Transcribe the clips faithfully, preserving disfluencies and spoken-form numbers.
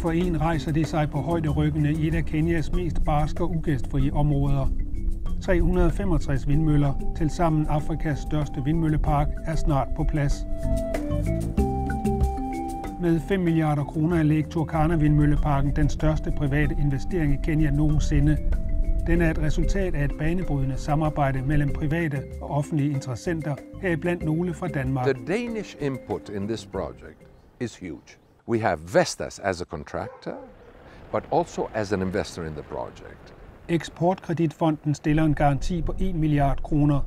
for en rejser det sig på højderyggene i et af Kenyas mest barske og ugæstfrie områder. tre hundrede og femogtres vindmøller, tilsammen Afrikas største vindmøllepark, er snart på plads. Med fem milliarder kroner anlæg Turkana-vindmølleparken den største private investering i Kenya nogensinde. Den er et resultat af et banebrydende samarbejde mellem private og offentlige interessenter, heriblandt nogle fra Danmark. The Danish input in this project is huge. We have Vestas as a contractor, but also as an investor in the project. Eksportkreditfonden stiller en garanti på en milliard kroner.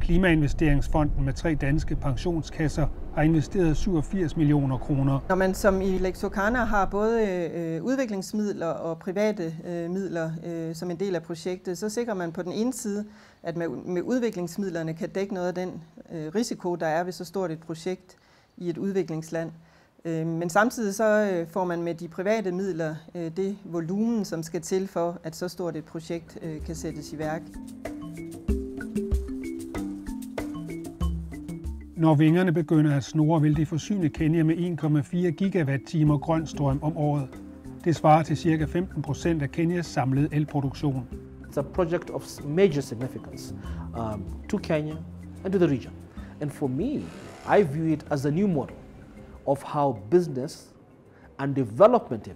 Klima investeringsfonden med tre danske pensionskasser har investeret syvogfirs millioner kroner. Når man som i Turkana har både øh, udviklingsmidler og private øh, midler øh, som en del af projektet, så sikrer man på den ene side, at man med udviklingsmidlerne kan dække noget af den øh, risiko, der er ved så stort et projekt i et udviklingsland. Øh, men samtidig så øh, får man med de private midler øh, det volumen, som skal til for, at så stort et projekt øh, kan sættes i værk. Når vingerne begynder at snurre, vil det forsyne Kenya med en komma fire gigawatt-timer grøn strøm om året. Det svarer til ca. femten procent af Kenyas samlede elproduktion. It's a project of major significance um, to Kenya and to the region. And for me, I view it as a new model of how business and development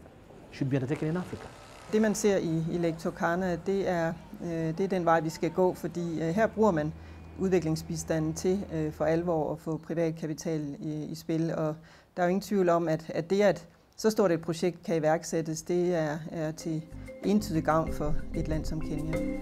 should be undertaken in Africa. Det man ser i, i Turkana, det er, øh, det er den vej, vi skal gå, fordi øh, her bruger man udviklingsbistanden til øh, for alvor at få privat kapital i, i spil. Og der er jo ingen tvivl om, at, at det, at så stort et projekt kan iværksættes, det er, er til entydig gavn for et land som Kenya.